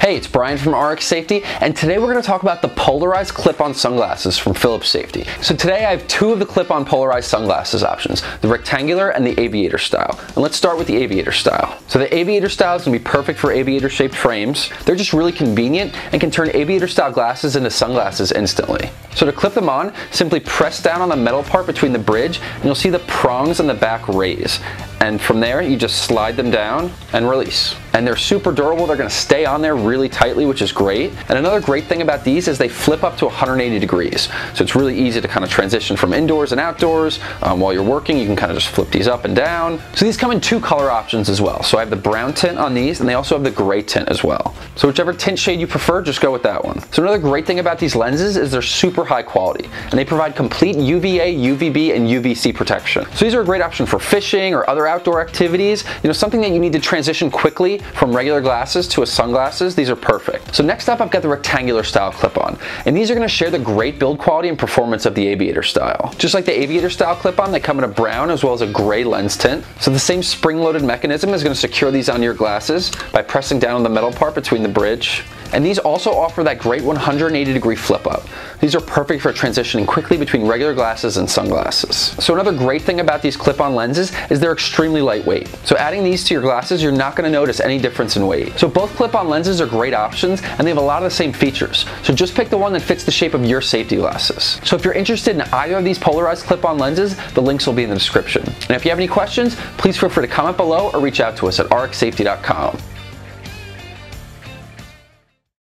Hey, it's Brian from RX Safety, and today we're going to talk about the polarized clip-on sunglasses from Phillips Safety. So today I have two of the clip-on polarized sunglasses options, the rectangular and the aviator style. And let's start with the aviator style. So the aviator style is going to be perfect for aviator-shaped frames. They're just really convenient and can turn aviator-style glasses into sunglasses instantly. So to clip them on, simply press down on the metal part between the bridge, and you'll see the prongs on the back raise. And from there, you just slide them down and release. And they're super durable. They're going to stay on there really tightly, which is great. And another great thing about these is they flip up to 180 degrees. So it's really easy to kind of transition from indoors and outdoors. While you're working, you can kind of just flip these up and down. So these come in two color options as well. So I have the brown tint on these, and they also have the gray tint as well. So whichever tint shade you prefer, just go with that one. So another great thing about these lenses is they're super high quality, and they provide complete UVA, UVB, and UVC protection. So these are a great option for fishing or other outdoor activities, something that you need to transition quickly from regular glasses to a sunglasses. These are perfect. So next up, I've got the rectangular style clip-on, and these are going to share the great build quality and performance of the aviator style. Just like the aviator style clip-on, they come in a brown as well as a gray lens tint. So the same spring-loaded mechanism is going to secure these onto your glasses by pressing down on the metal part between the bridge. And these also offer that great 180 degree flip up. These are perfect for transitioning quickly between regular glasses and sunglasses. So another great thing about these clip-on lenses is they're extremely lightweight. So adding these to your glasses, you're not going to notice any difference in weight. So both clip-on lenses are great options, and they have a lot of the same features. So just pick the one that fits the shape of your safety glasses. So if you're interested in either of these polarized clip-on lenses, the links will be in the description. And if you have any questions, please feel free to comment below or reach out to us at rxsafety.com.